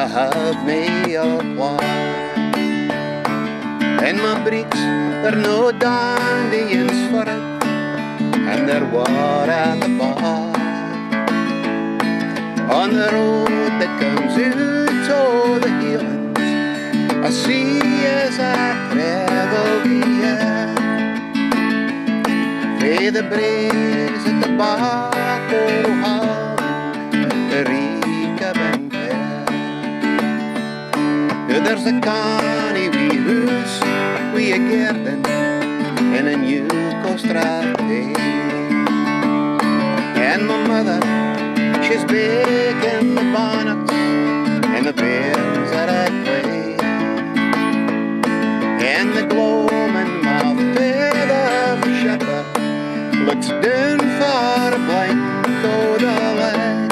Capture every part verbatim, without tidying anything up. I had me op waar. En my breeks er nou dan die eens vir het, en er waar aan die bar. On the road that comes into all the hills, I see as I travel the air. Play the breeze at the bar, Rohallion, the reek of empire. There's a canny wee hoose, wee a garden, and a new costraat. And my mother, she's baking the bonnets and the beers that I play, and the gloam in my feather shepherd looks down far blank o'er the land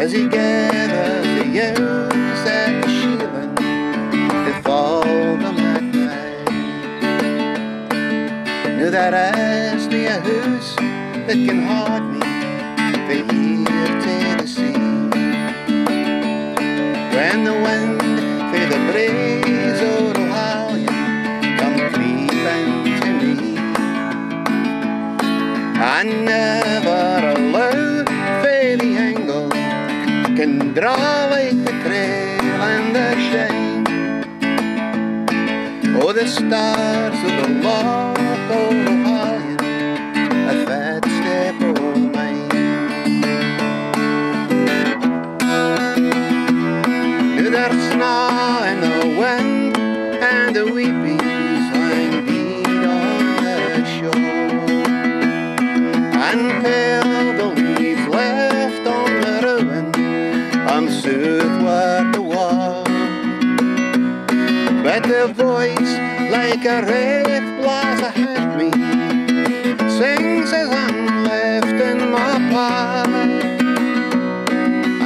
as he gathers the ewes at the shearing that fall the midnight. Now there is no a house that can hide me here to the sea, when the wind through the breeze of the Rohallion come creeping to me. I never allow for the angle can draw like the trail and the shine. Oh, the stars of the Lord, oh Rohallion, a fat step away. There's snow and the wind and the weepies hanging on the shore, and pale leaves left on the ruin unsoothed were the wall. But the voice like a red blast ahead me sings as I'm left in my path.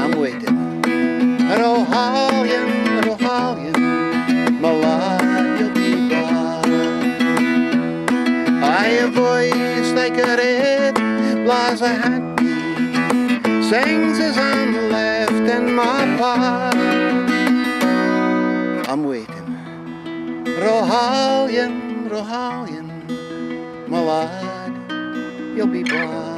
I'm waiting, Rohallion, voice like a red blast ahead sings as I'm left in my path. I'm waiting, Rohallion, Rohallion, my lad, you'll be blind.